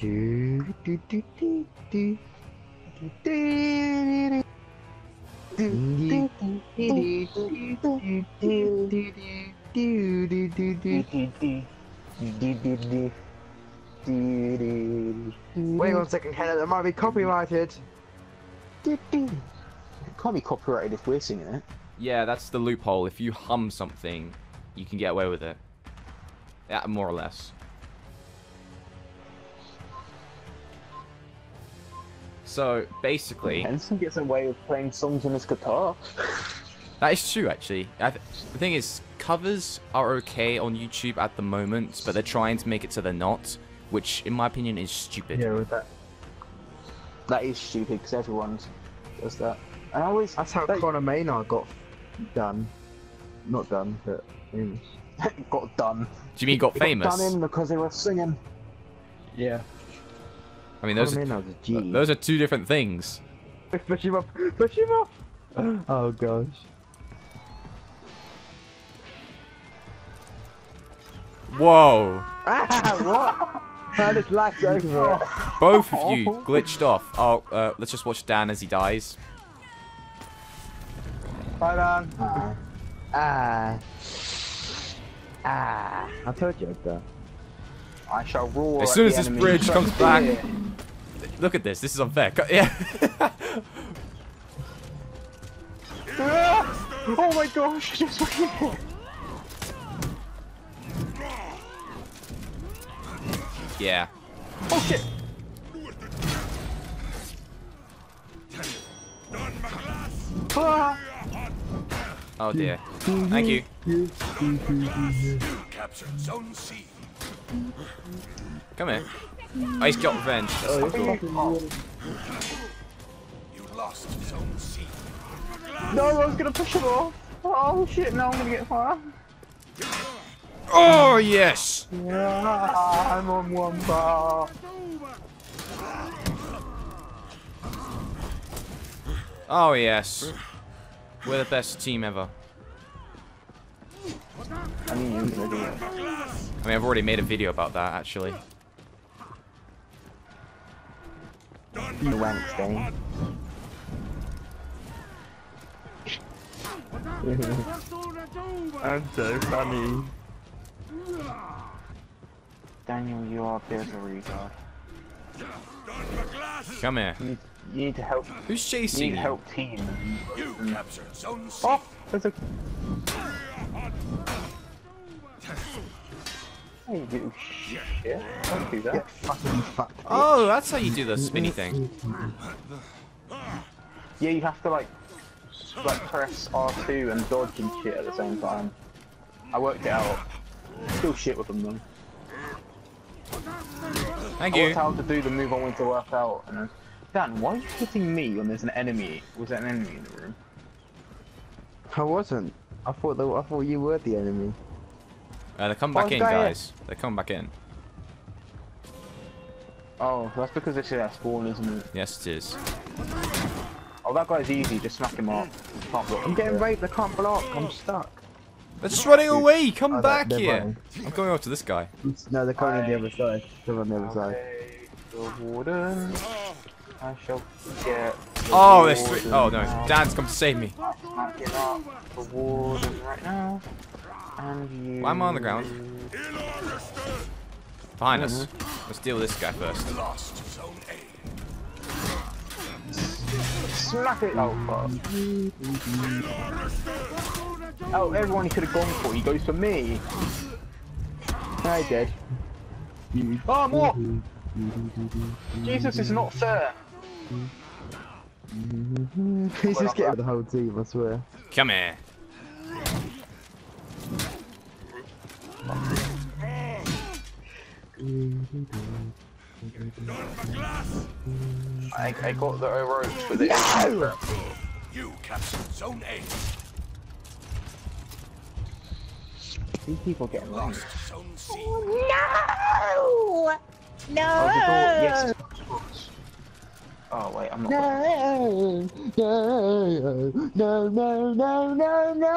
Wait 1 second, Hannah, that might be copyrighted. It can't be copyrighted if we're singing it. Yeah, that's the loophole. If you hum something, you can get away with it. Yeah, more or less. So, basically... Henson gets away with playing songs on his guitar. That is true, actually. The thing is, covers are okay on YouTube at the moment, but they're trying to make it so they're not, which, in my opinion, is stupid. Yeah, with that. That is stupid, because everyone does that. And I always... That's how Conor Maynard got done. Not done, but... got done. Do you mean got famous? Got done in because they were singing. Yeah. I mean, those are two different things. Push him up! Push him up! Oh gosh. Whoa! Ah, what? I just lagged over it. Both of you glitched off. Oh, let's just watch Dan as he dies. Bye, Dan. I told you that. I shall roar. As soon as this bridge comes back. Look at this. This is unfair. Yeah. Oh my gosh! Yeah. Oh shit! Oh dear. Thank you. Come here. Oh, he's got revenge. That's cool. You lost zone C. No, I was gonna push him off. Oh shit, now I'm gonna get fire. Oh yes! Yeah, I'm on one bar. Oh yes. We're the best team ever. I mean, I've already made a video about that, actually. You ranked game. I'm so funny. Daniel, you are a retard. Come here. You need to help. Who's chasing? You need help team. You captured zone C. Oh, there's a... Do shit. Don't do that. Get fucking fucked. Oh, that's how you do the spinny thing. Yeah, you have to like press R2 and dodge and shit at the same time. I worked it out. Still shit with them though. Thank you. I was how to do the move I wanted to work out. And then, Dan, why are you hitting me when there's an enemy? Was there an enemy in the room? I wasn't. I thought you were the enemy. They come back in, guys. They come back in. Oh, that's because they say that spawn, isn't it? Yes, it is. Oh, that guy's easy. Just smack him up. I'm getting raped. I can't block. I'm stuck. They're just running away. Come back here. Running. I'm going after this guy. No, they're coming on the other side. They're on the other side. The warden. I shall get. The there's three. Oh no, now. Dan's come to save me. I'm getting up the warden right now. And you... Why am I on the ground? Behind us. Let's deal with this guy first. Lost zone A. Smack it! Oh, fuck. Oh, everyone he could have gone for. He goes for me. I did. Oh, more! Jesus is not fair. He's just getting the whole team, I swear. Come here. I got the rope with it. No! You captured zone A. These people get lost. Zone C. No! No! Yes. Oh wait, I'm not. No! No! No! No! No! No! No!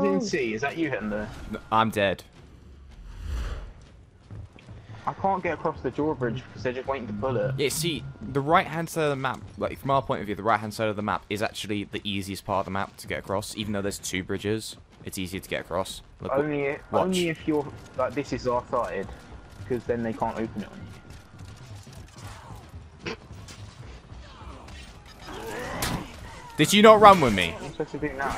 Who's in C? Is that you hitting there? I'm dead. I can't get across the drawbridge because they're just waiting to pull it. Yeah, see, the right-hand side of the map, like from our point of view, the right-hand side of the map is actually the easiest part of the map to get across. Even though there's two bridges, it's easier to get across. Look, only if you're like this is R-sided, because then they can't open it on you. Did you not run with me? I'm supposed to do it now.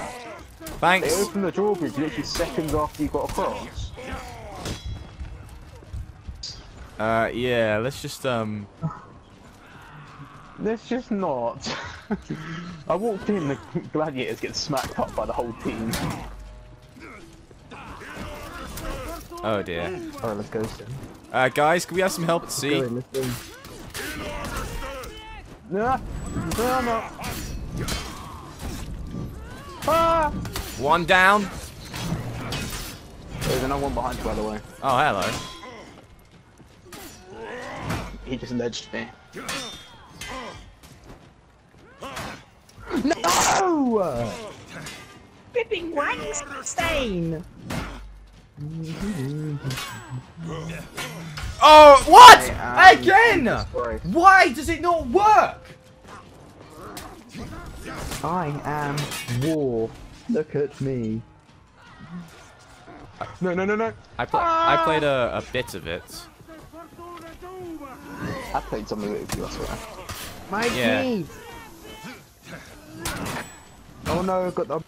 Thanks. They opened the drawbridge literally seconds after you got across. Yeah, let's just not. I walked in, the gladiators get smacked up by the whole team. Oh dear. Alright, let's go. Guys, can we have some help at sea? No, no, no. Ah! One down. There's another one behind you, by the way. Oh, hello. He just ledged me. No! Bipping Wangstein! Oh, what? Again! Why does it not work? I am war. Look at me. No, no, no, no. I played a bit of it. I played some of it with you, I swear. Mikey! Oh no, got the...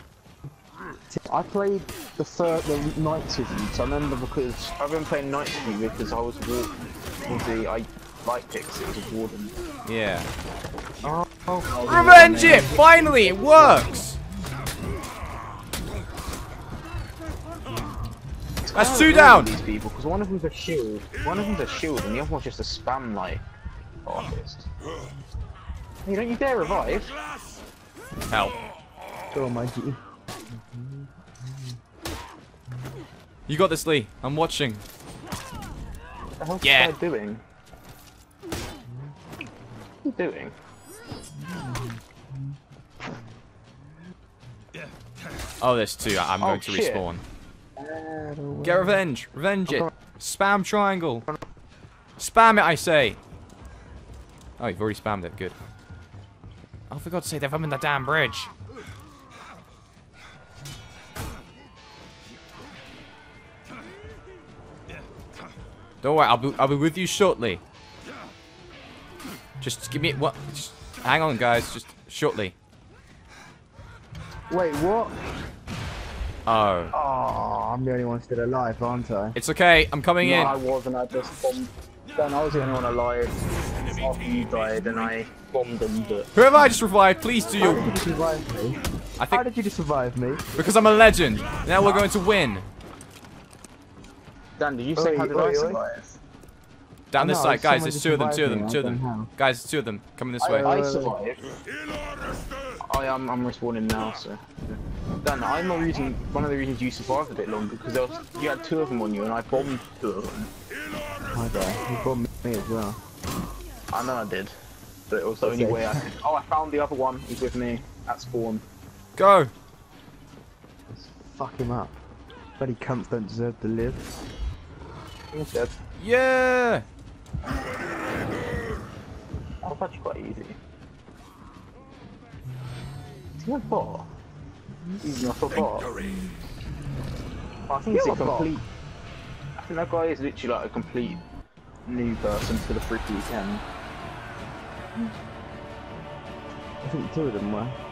I played the nights with you, so I remember because... I've been playing nights with you because I was with the light picks, it was a warden. Yeah. Oh. Oh, revenge it! Finally, it works! That's two down! These people, because one of them's a shield. One of them's a shield and the other one's just a spam like artist. Hey, don't you dare revive! Help. Go on, Mikey. You got this, Lee. I'm watching. What the hell's yeah. Claire doing? What are you doing? Oh, there's two. I'm going to respawn. Get revenge. Revenge it. Spam triangle. Spam it, I say. Oh, you've already spammed it. Good. Oh, for God's sake, they're in the damn bridge. Don't worry, I'll be with you shortly. Just give me what? Just hang on, guys. Just shortly. Wait, what? Oh. Oh, I'm the only one still alive, aren't I? It's okay, I'm coming in. I wasn't, I just bombed. Then I was the only one alive after you died and I bombed them. But... Whoever I just revived, please do your... How did you just revive me? I think... How did you just revive me? Because I'm a legend. Now we're going to win. Dan, did you say how did I survive? Down this side, guys, there's two of them. Guys, it's two of them. Coming this way. I survived. I'm respawning now, so. Dan, I'm the reason. One of the reasons you survived a bit longer because there was, you had two of them on you, and I bombed two of them. My God, you bombed me as well. I know I did, but it was the only way I could. Oh, I found the other one. He's with me at spawn. Go. Let's fuck him up. Bloody cunts don't deserve to live. He's dead. Yeah. Oh, that's quite easy. What? He's not a bot. I think he's a complete. I think that guy is literally like a complete new person for the freaky weekend. I think two of them were.